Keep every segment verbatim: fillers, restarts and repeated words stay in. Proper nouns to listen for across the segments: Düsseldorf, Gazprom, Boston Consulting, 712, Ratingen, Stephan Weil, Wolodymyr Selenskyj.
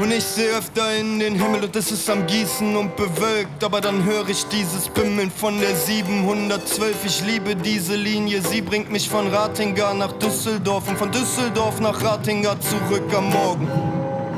Und ich seh öfter in den Himmel und es ist am Gießen und bewölkt. Aber dann höre ich dieses Bimmeln von der siebenhundertzwölf. Ich liebe diese Linie, sie bringt mich von Ratingen nach Düsseldorf und von Düsseldorf nach Ratingen zurück am Morgen.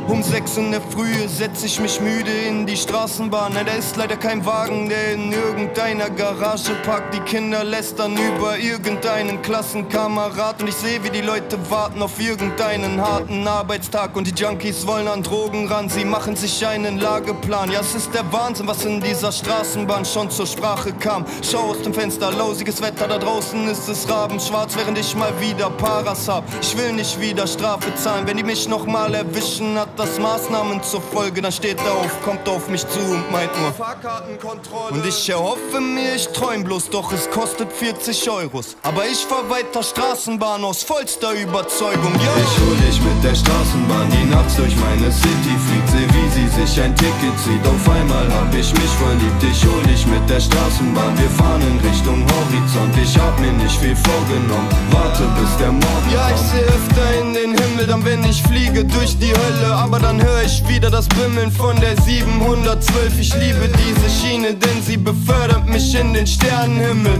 Um sechs in der Frühe setz ich mich müde in die Straßenbahn. Nein, da ist leider kein Wagen, der in irgendeiner Garage parkt. Die Kinder lästern über irgendeinen Klassenkamerad. Und ich seh, wie die Leute warten auf irgendeinen harten Arbeitstag. Und die Junkies wollen an Drogen ran, sie machen sich einen Lageplan. Ja, es ist der Wahnsinn, was in dieser Straßenbahn schon zur Sprache kam. Schau aus dem Fenster, lausiges Wetter, da draußen ist es rabenschwarz, während ich mal wieder Paras hab. Ich will nicht wieder Strafe zahlen, wenn die mich nochmal erwischen, hat das Maßnahmen zur Folge. Dann steht er auf, kommt auf mich zu und meint nur Fahrkartenkontrolle. Und ich erhoffe mir, ich träum bloß, doch es kostet vierzig Euros. Aber ich fahr weiter Straßenbahn aus vollster Überzeugung. Yo. Ich hol dich mit der Straßenbahn, die nachts durch meine City fliegt. Seh, wie sie sich ein Ticket zieht, auf einmal hab ich mich verliebt. Ich hol dich mit der Straßenbahn, wir fahren in Richtung Horizont. Ich hab mir nicht viel vorgenommen, warte bis der Morgen kommt. Ja, ich seh öfter in den Himmel, dann wenn ich fliege durch die Hölle. Aber dann höre ich wieder das Bimmeln von der siebenhundertzwölf. Ich liebe diese Schiene, denn sie befördert mich in den Sternenhimmel.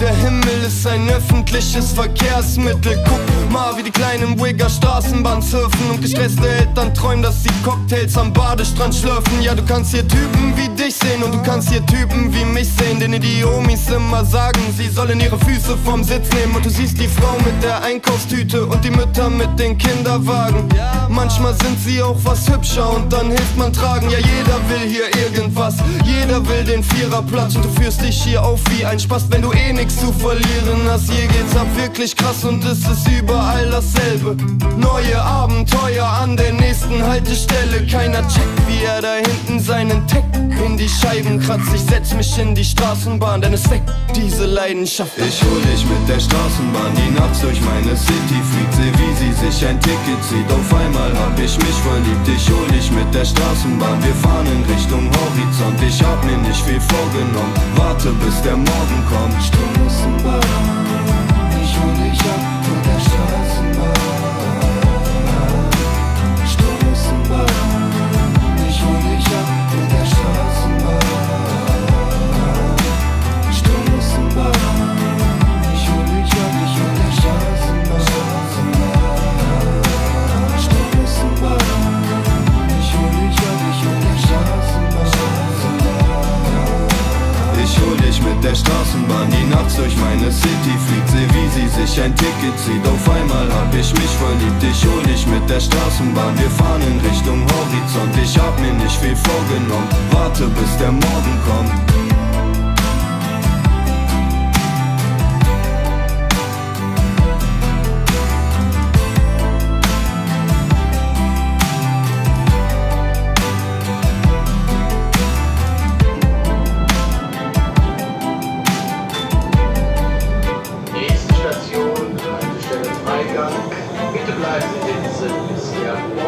Der Himmel ist ein öffentliches Verkehrsmittel. Guck mal, wie die kleinen Wigger Straßenbahn surfen und gestresste Eltern träumen, dass sie Cocktails am Badestrand schlürfen. Ja, du kannst hier Typen wie dich sehen und du kannst hier Typen wie mich sehen, denen die Omis immer sagen, sie sollen ihre Füße vom Sitz nehmen. Und du siehst die Frau mit der Einkaufstüte und die Mütter mit den Kinderwagen. Manchmal sind sie Sie auch was hübscher und dann hilft man tragen. Ja, jeder will hier irgendwas, jeder will den Viererplatz. Und du führst dich hier auf wie ein Spast, wenn du eh nix zu verlieren hast. Hier geht's ab wirklich krass und es ist überall dasselbe. Neue Abenteuer an der nächsten Haltestelle. Keiner checkt, wie er da hinten seinen Tech in die Scheiben kratzt. Ich setz mich in die Straßenbahn, denn es weckt diese Leidenschaft. Ich hol dich mit der Straßenbahn, die nachts durch meine City fliegt. Seh, wie sie sich ein Ticket zieht, auf einmal hab ich mich verliebt. Ich hol dich mit der Straßenbahn, wir fahren in Richtung Horizont. Ich hab mir nicht viel vorgenommen, warte bis der Morgen kommt. Straßenbahn, ich hol dich ab mit der Straßenbahn. Straßenbahn, ich hol dich ab mit der Straßenbahn. Straßenbahn, ich hol dich ab mit der Straßenbahn. Mit der Straßenbahn, die nachts durch meine City fliegt. Seh, wie sie sich ein Ticket zieht, auf einmal hab ich mich verliebt. Ich hol dich mit der Straßenbahn, wir fahren in Richtung Horizont. Ich hab mir nicht viel vorgenommen, warte bis der Morgen kommt. Bitte bleiben Sie sitzen, bis Sie